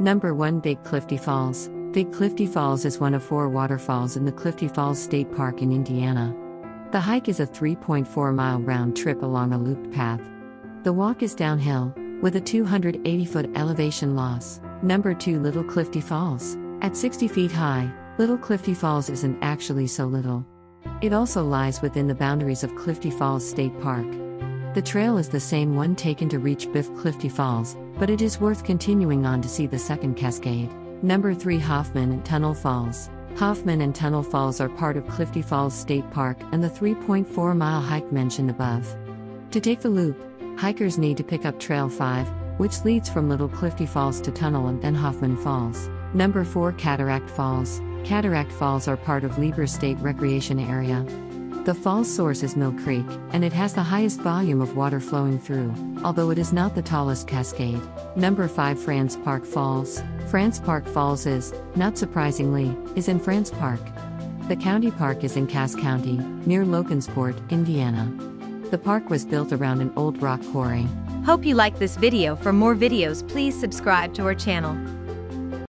Number 1, Big Clifty Falls. Big Clifty Falls is one of 4 waterfalls in the Clifty Falls State Park in Indiana. The hike is a 3.4-mile round trip along a looped path. The walk is downhill, with a 280-foot elevation loss. Number 2, Little Clifty Falls. At 60 feet high, Little Clifty Falls isn't actually so little. It also lies within the boundaries of Clifty Falls State Park. The trail is the same one taken to reach Biff Clifty Falls, but it is worth continuing on to see the second cascade. Number 3, Hoffman and Tunnel Falls. Hoffman and Tunnel Falls are part of Clifty Falls State Park and the 3.4-mile hike mentioned above. To take the loop, hikers need to pick up Trail 5, which leads from Little Clifty Falls to Tunnel and then Hoffman Falls. Number 4, Cataract Falls. Cataract Falls are part of Lieber State Recreation Area. The fall's source is Mill Creek, and it has the highest volume of water flowing through, although it is not the tallest cascade. Number 5, France Park Falls. France Park Falls is, not surprisingly, is in France Park. The county park is in Cass County, near Logansport, Indiana. The park was built around an old rock quarry. Hope you like this video. For more videos, please subscribe to our channel.